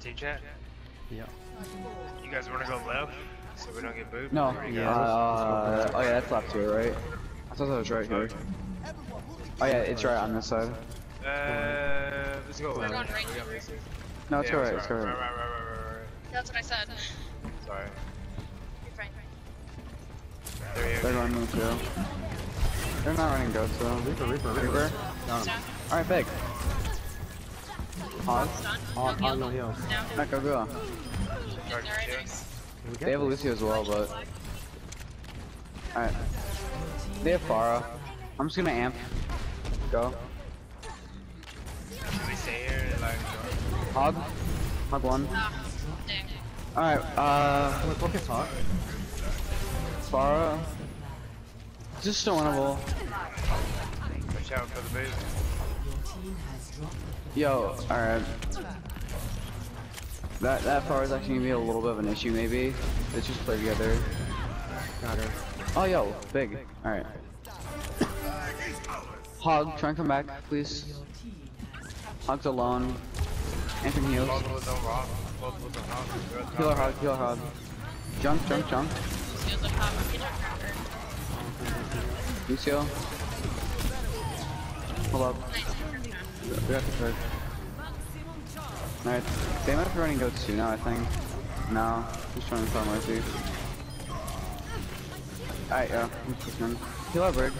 T-chat? Yeah. You guys wanna go left? So we don't get booed? No. Yeah. Oh yeah, that's left here, right? I thought that was right here. Oh yeah, it's right on this side. Let's go left. Going right. No, it's alright, it's alright. Right. That's what I said. Sorry. You're fine. They're running with you. They're not running ghost though. Reaper. Alright, big. On the hill. Not go go. They have Lucio as well, but... Alright. They have Pharah. I'm just gonna amp. Go. Hog one. Alright, look at Hog. Pharah. Just stonable. Watch out for the base. Yo, alright. That Pharah is actually gonna be a little bit of an issue maybe. Let's just play together. Got her. Oh yo, big. Alright. Hog, try and come back, please. Hog's alone. Anthem heals. Heal her hog. Jump. Lucio. Hold up. We got the third. Alright, they might be running goats too now, I think. No, just trying to find Mercy. Alright, yeah, I'm pushing. Heal our bird.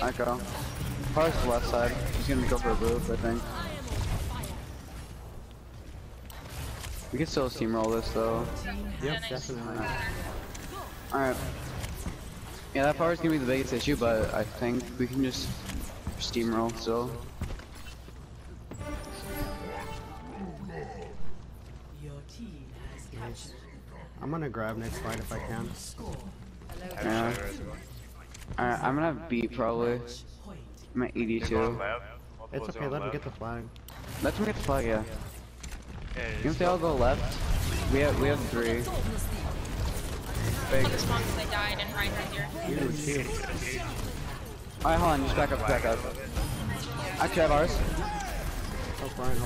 Alright, go. Pharah's to the left side. She's gonna go for a boost, I think. We can still steamroll this though. Yep, definitely. Alright. Yeah, that Pharah's gonna be the biggest issue, but I think we can just steamroll still. Nice. I'm gonna grab next fight if I can. Yeah. Alright, I'm gonna have B probably. I'm at ED2. It's okay, let me get the flag. Let me get the flag, yeah. Even if they all go left, we have three. Big. Alright, hold on, just back up. Actually, I have ours. Help Ryan.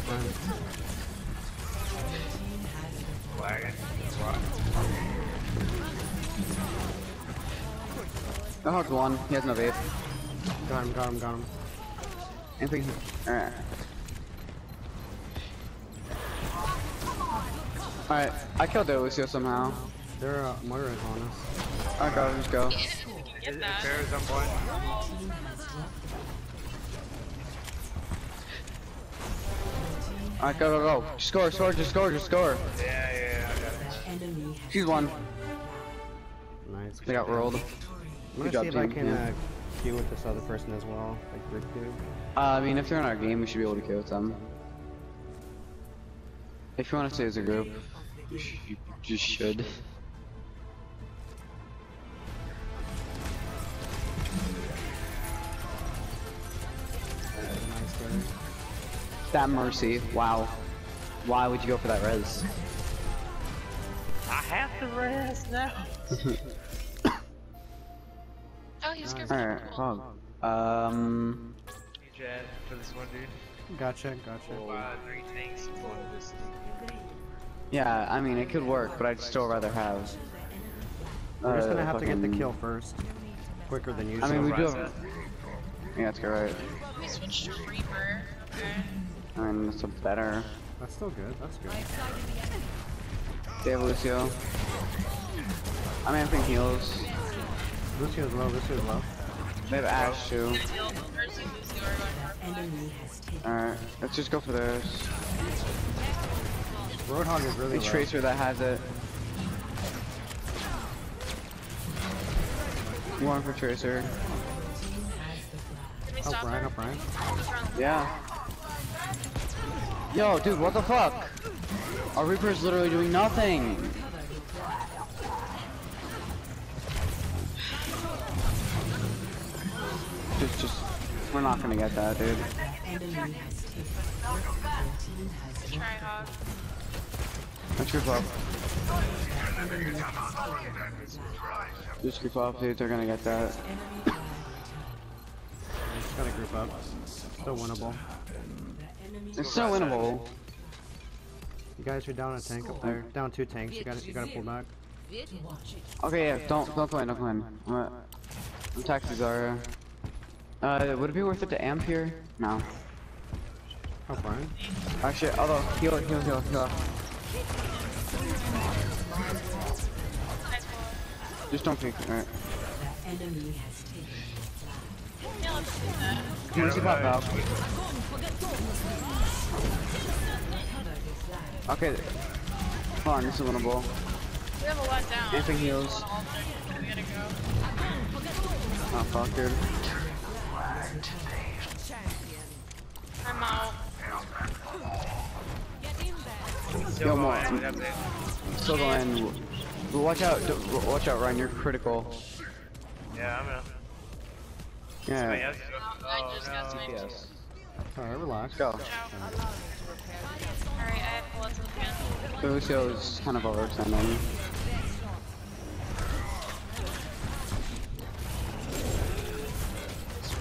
The Hog's one, he has no vape. Got him. Anything? Alright. Alright, I killed their Lucio somehow. They're murdering on us. Alright, guys, just go. Get that. Alright, go. Just score. Yeah. She's one. Nice. They got rolled. I'm gonna see if I can queue with this other person as well, like Rick do. I mean, if they're in our game, we should be able to queue with them. If you want to stay as a group, you just should. That Mercy, wow. Why would you go for that res? I have to res now. Oh, he's good. Alright, Hog. Jet for this one, dude. Gotcha. Oh, three tanks and one of this. Yeah, I mean, it could work, but I'd still rather have. We're just gonna have to get the kill first. Quicker than usual. I mean, we do have. Yeah, that's good, right? Well, we switched to Reaper. Okay. I mean, that's a better. That's still good, that's good. Dave Lucio. I mean, I think heals. Lucio's low. They have Ash too. Alright, let's just go for theirs. Roadhog is really low. It's Tracer that has it. You want for Tracer. Help Ryan. Yeah. Yo, dude, what the fuck? Our Reaper is literally doing nothing. Just, we're not gonna get that, dude. Let's group up. Just group up, dude. They're gonna get that. Gotta group up. So winnable. It's so winnable. You guys are down a tank up there. Down two tanks. You gotta pull back. Okay, yeah. Don't go in. Don't go in. I'm taxing Zarya. Would it be worth it to amp here? No. Oh, fine. Actually, although heal. Just don't peek. Alright. Mercy pop out. Okay. Hold on, this is winnable. We have a lot down. Amping heals. We gotta go. Oh fuck, dude. I'm out. Yo, more. I'm still going. Watch out, Ryan. You're critical. Yeah, I'm out. Yeah. I just got sniped. Yes. Alright, relax. Go. Alright, I have lots of hands. Lucio's kind of overextending.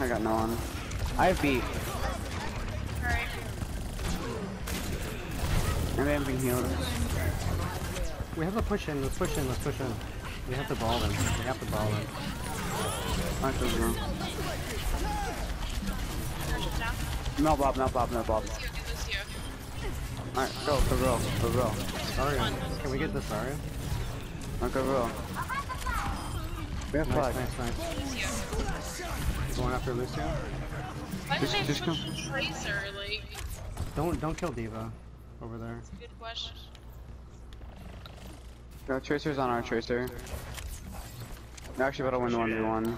I got no one. I have beat. Alright. And I am being healed. We have to push in, let's push in. We have to ball them. Alright, there's room. No bob. Alright, go roll. Zarya, can we get this Zarya? Alright, go roll. We have five. Nice. Going after Lucio? Why did they push Tracer, like? Don't kill D.Va over there. That's a good question. No, Tracer's on our Tracer. We're actually about to win the 1v1. I'm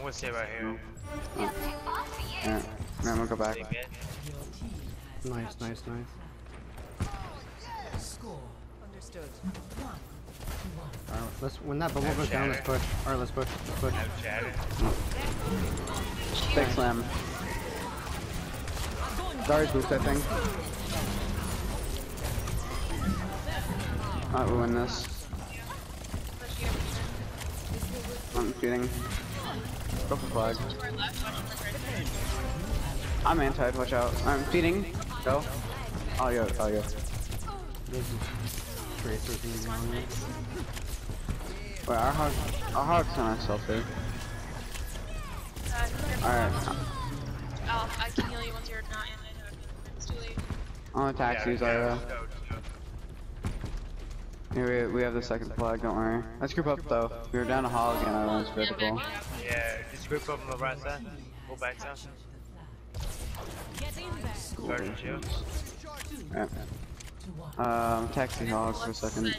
gonna stay right here. Yeah, I'm gonna go back. Nice. Understood. Alright, when that bubble goes down, let's push. Alright, let's push. Big slam. Zarya's boost, I think. Alright, we win this. I'm shooting. Go for flag. I'm antied, watch out. I'm feeding. Go. Oh, yeah. Tracer's on me. Wait, our hog's on ourselves, dude. Alright. Oh, I can heal you once you're not in. It's too late. I'll attack you, Zarya. Here we have the second flag, don't worry. Let's group up though. We were down a hog and I was critical. Yeah, just group up on the right side. Pull back down. Alright. Taxi hogs for a second.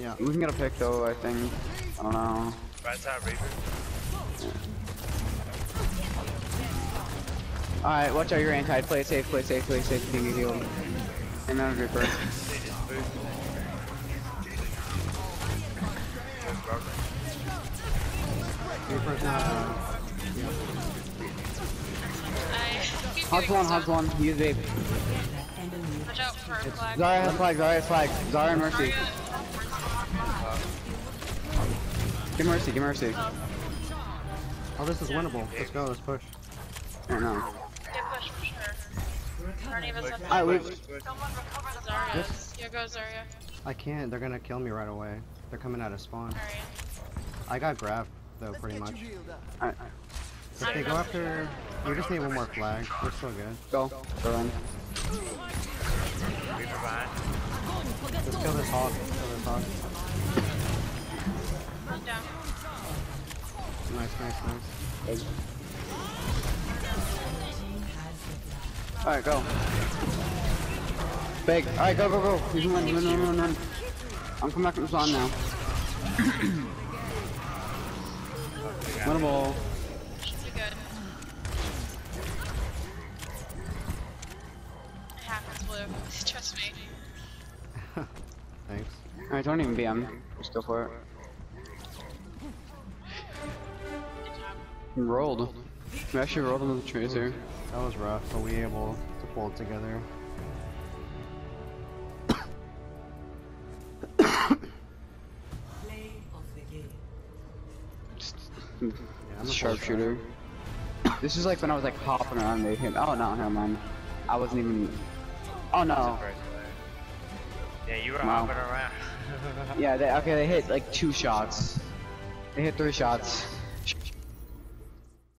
Yeah, we can get a pick though, I think. I don't know. Right side Reaper. Yeah. Alright, watch out, you're anti. Play safe, can you heal? And then a Reaper. Hod's one. Use vape. Watch out for a flag. Zarya has flag. Zarya and Mercy. Give mercy. Oh, this is winnable. Let's go. Let's push. I don't know. Yeah, push for sure. Alright, we. Someone recover the Zarya. Here goes Zarya. I can't. They're gonna kill me right away. They're coming out of spawn. I got grabbed though, pretty much. Alright. If they go after, we just need one more flag. We're still good. Go. Let's kill this hog. Nice. Alright, go. Big. Alright, go. You can win. I'm coming back to this on now. Winnable. Trust me. Thanks. Alright, don't even BM. Just go for it. Good job. Rolled. We actually rolled on the Tracer. That was rough, but we were able to pull it together. Play of the game. Yeah, I'm a sharpshooter. This is like when I was like hopping around with him. Oh no, never mind. I wasn't even. Oh no. Yeah, you were hopping around. Yeah, they hit like 2 shots. They hit 3 shots.